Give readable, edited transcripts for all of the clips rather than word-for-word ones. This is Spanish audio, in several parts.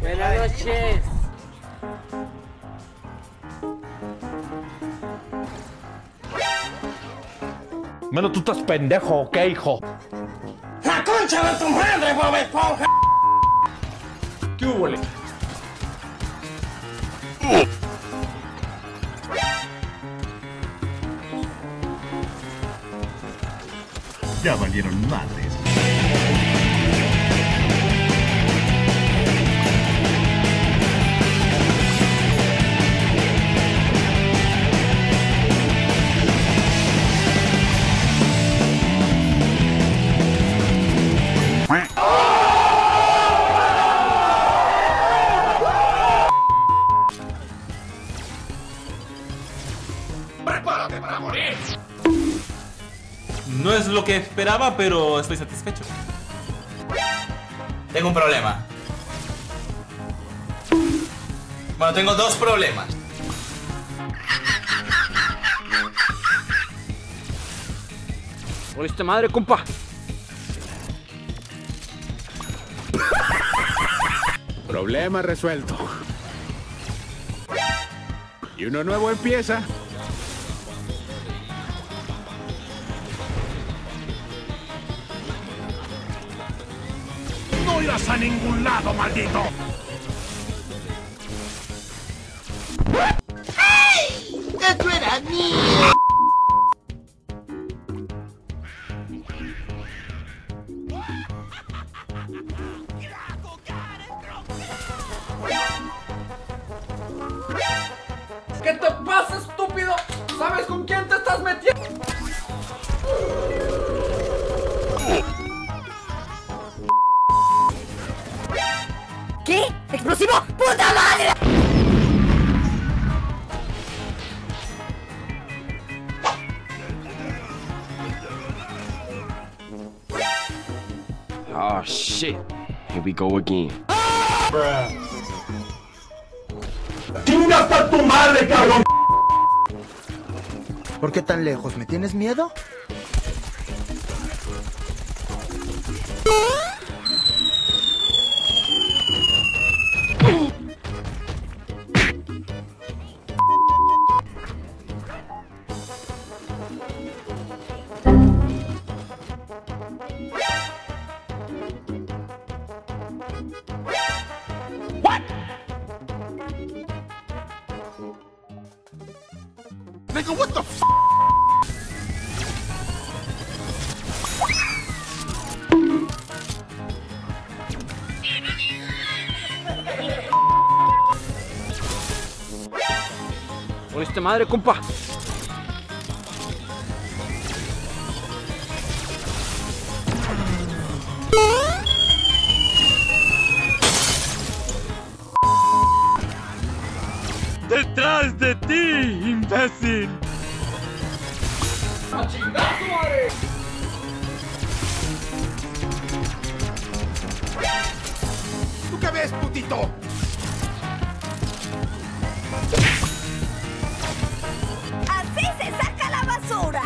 Buenas noches. Menos tú estás pendejo, ¿ok, hijo? ¡La concha de tu madre, Bob Esponja! ¡Qué hubo, le! Ya valieron madres. ¡Prepárate para morir! No es lo que esperaba, pero estoy satisfecho. Tengo un problema. Bueno, tengo dos problemas. ¡Oliste madre, compa! Problema resuelto. Y uno nuevo empieza. ¡No irás a ningún lado, maldito! ¡Ay! ¡Eso era mío! ¿Qué te pasa, estúpido? ¿Sabes con quién te estás metiendo? ¿Qué? ¡Explosivo! ¡Puta madre! Oh shit. Here we go again. Bruh. ¡Chingas a tu madre, cabrón! ¿Por qué tan lejos? ¿Me tienes miedo? What? Nigga, what the f? ¡Oliste madre, compa! ¡Detrás de ti, imbécil! ¡A chingar, tu madre! ¿Tú qué ves, putito? ¡Así se saca la basura!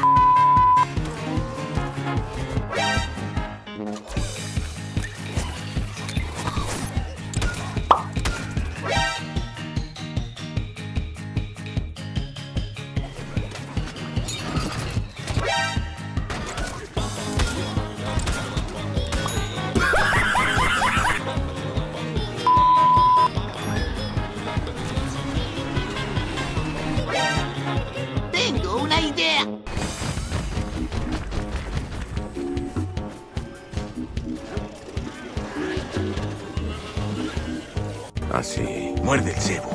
Así, muerde el cebo.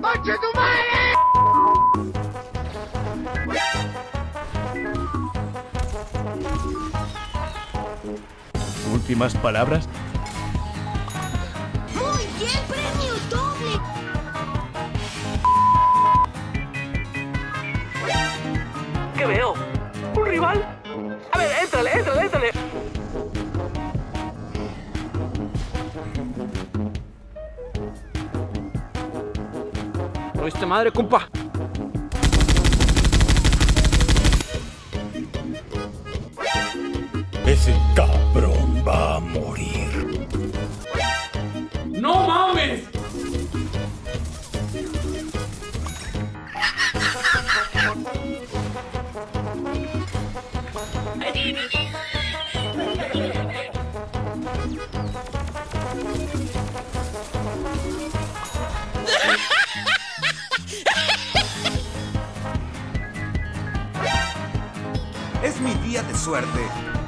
¡Concha tu madre! Últimas palabras. Muy bien, premio doble. ¿Qué veo? ¿Un rival? ¿Oíste madre, compa? Ese cabrón va a morir. ¡No mames! Es mi día de suerte.